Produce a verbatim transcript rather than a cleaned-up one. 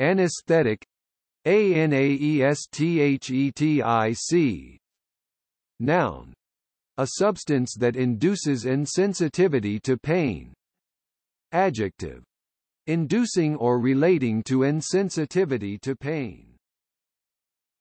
Anesthetic anaesthetic. Noun. A substance that induces insensitivity to pain. Adjective. Inducing or relating to insensitivity to pain.